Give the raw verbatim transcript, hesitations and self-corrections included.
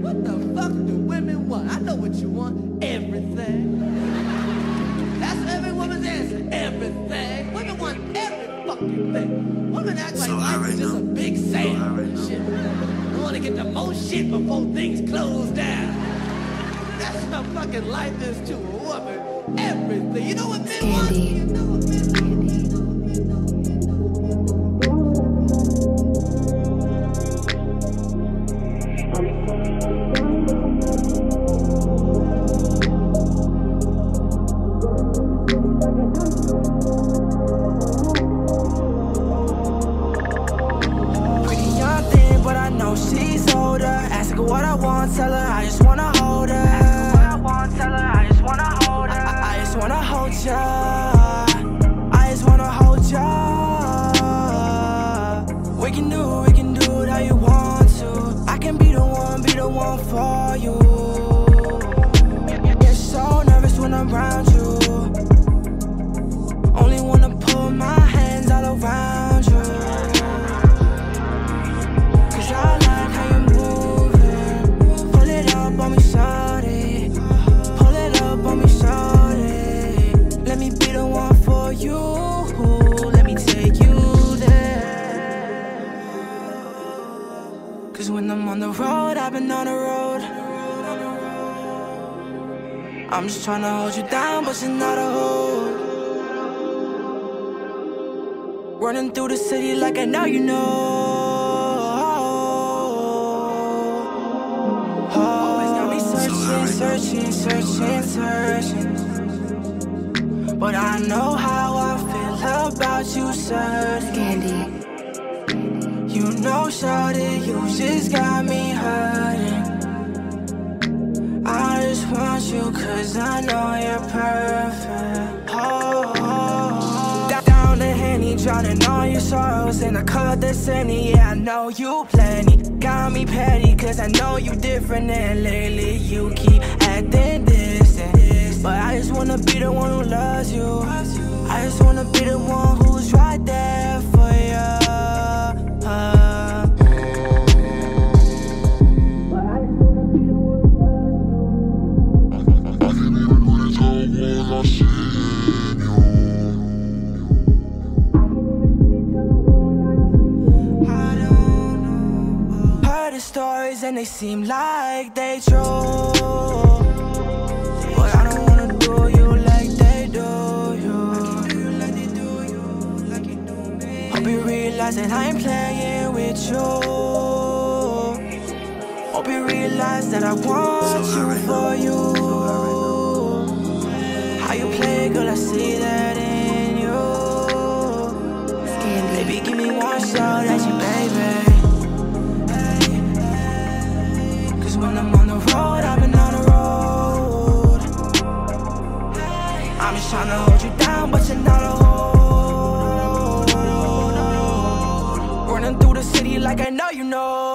What the fuck do women want? I know what you want. Everything. That's every woman's answer. Everything. Women want every fucking thing. Women act so like life is just a big sale. So right shit. You want to get the most shit before things close down. That's how fucking life is to a woman. Everything. You know what men want? You know what men want? What I want, tell her I just wanna hold her. What I want, tell her I just wanna hold her. I, I, I just wanna hold ya. I just wanna hold ya. We can do, we can do it how you want to. I can be the one, be the one for you. Get so nervous when I'm around you. Only wanna put my hands all around you. Cause I like how you on the road, I've been on the road. I'm just trying to hold you down, but you're not a hoe. Running through the city like I know you know. Always got me searching, searching, searching, searching. But I know how I feel about you, sir. Candy. You know, shawty, you just got me hurting. I just want you cause I know you're perfect. Oh, oh, oh. Down the Henny, drowning all your sorrows in a cup that's empty. Yeah, I know you plenty. Got me petty cause I know you different, and lately you keep acting distant. But I just wanna be the one who loves you. I just wanna be the one who's right there for you. And they seem like they true, but I don't wanna do you like they do you. I can do you like they do you, like you do me. Hope you realize that I ain't playing with you. Hope you realize that I want you for you. How you play, girl, I see that in you. Baby, give me one shot at you, baby. When I'm on the road, I've been on the road. I'm just trying to hold you down, but you're not a hold. Running through the city like I know you know.